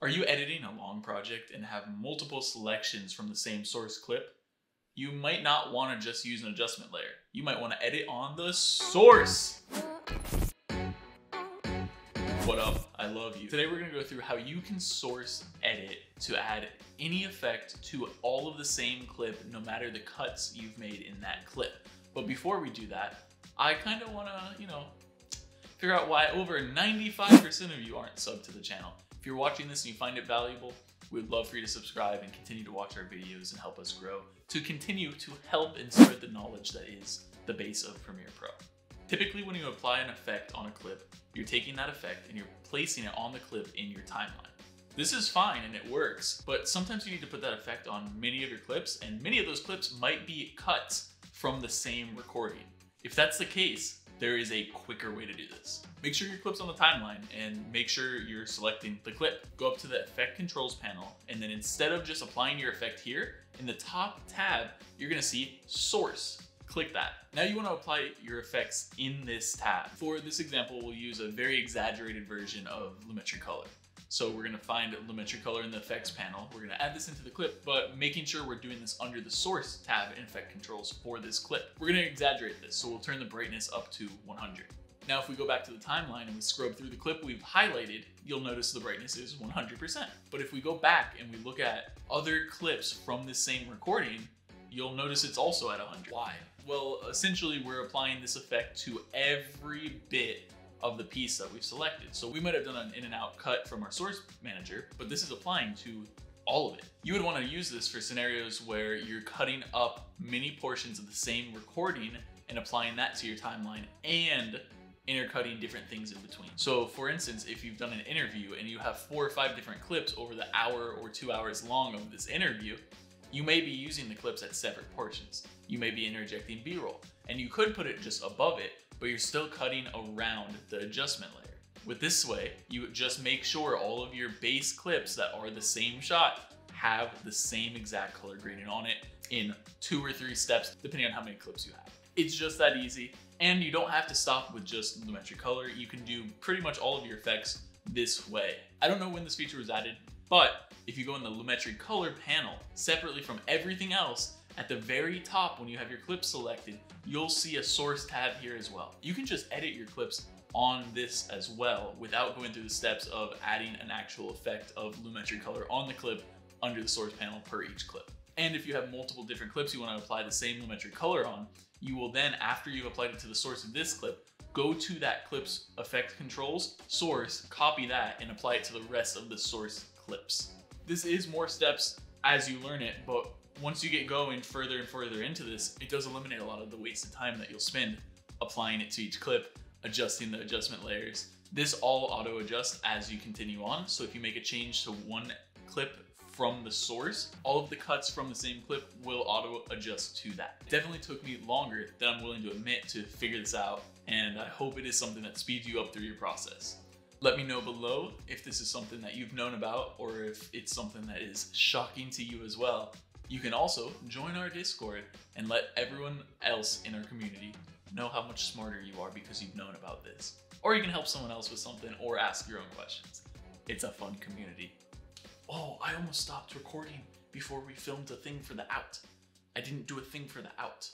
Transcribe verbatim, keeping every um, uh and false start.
Are you editing a long project and have multiple selections from the same source clip? You might not want to just use an adjustment layer. You might want to edit on the source. What up? I love you. Today we're gonna go through how you can source edit to add any effect to all of the same clip, no matter the cuts you've made in that clip. But before we do that, I kind of want to, you know, figure out why over ninety-five percent of you aren't subbed to the channel. If you're watching this and you find it valuable, we'd love for you to subscribe and continue to watch our videos and help us grow to continue to help and spread the knowledge that is the base of Premiere Pro. Typically, when you apply an effect on a clip, you're taking that effect and you're placing it on the clip in your timeline. This is fine and it works, but sometimes you need to put that effect on many of your clips, and many of those clips might be cuts from the same recording. If that's the case, there is a quicker way to do this. Make sure your clip's on the timeline and make sure you're selecting the clip. Go up to the effect controls panel, and then instead of just applying your effect here, in the top tab, you're gonna see source. Click that. Now you want to apply your effects in this tab. For this example, we'll use a very exaggerated version of Lumetri Color. So we're going to find Lumetri Color in the effects panel. We're going to add this into the clip, but making sure we're doing this under the source tab in effect controls for this clip. We're going to exaggerate this, so we'll turn the brightness up to one hundred. Now, if we go back to the timeline and we scrub through the clip we've highlighted, you'll notice the brightness is one hundred percent. But if we go back and we look at other clips from this same recording, you'll notice it's also at one hundred. Why? Well, essentially we're applying this effect to every bit of the piece that we've selected. So we might have done an in and out cut from our source manager, but this is applying to all of it. You would want to use this for scenarios where you're cutting up many portions of the same recording and applying that to your timeline and intercutting different things in between. So for instance, if you've done an interview and you have four or five different clips over the hour or two hours long of this interview, you may be using the clips at separate portions. You may be interjecting B-roll, and you could put it just above it, but you're still cutting around the adjustment layer. With this way, you just make sure all of your base clips that are the same shot have the same exact color grading on it in two or three steps, depending on how many clips you have. It's just that easy, and you don't have to stop with just Lumetri Color. You can do pretty much all of your effects this way. I don't know when this feature was added, but if you go in the Lumetri Color panel, separately from everything else, at the very top when you have your clip selected, you'll see a source tab here as well. You can just edit your clips on this as well without going through the steps of adding an actual effect of Lumetri Color on the clip under the source panel per each clip. And if you have multiple different clips you want to apply the same Lumetri Color on, you will then, after you've applied it to the source of this clip, go to that clip's effect controls, source, copy that, and apply it to the rest of the source clips. This is more steps as you learn it, but once you get going further and further into this, it does eliminate a lot of the wasted time that you'll spend applying it to each clip, adjusting the adjustment layers. This all auto adjusts as you continue on. So if you make a change to one clip from the source, all of the cuts from the same clip will auto adjust to that. It definitely took me longer than I'm willing to admit to figure this out, and I hope it is something that speeds you up through your process. Let me know below if this is something that you've known about or if it's something that is shocking to you as well. You can also join our Discord and let everyone else in our community know how much smarter you are because you've known about this. Or you can help someone else with something or ask your own questions. It's a fun community. Oh, I almost stopped recording before we filmed a thing for the out. I didn't do a thing for the out.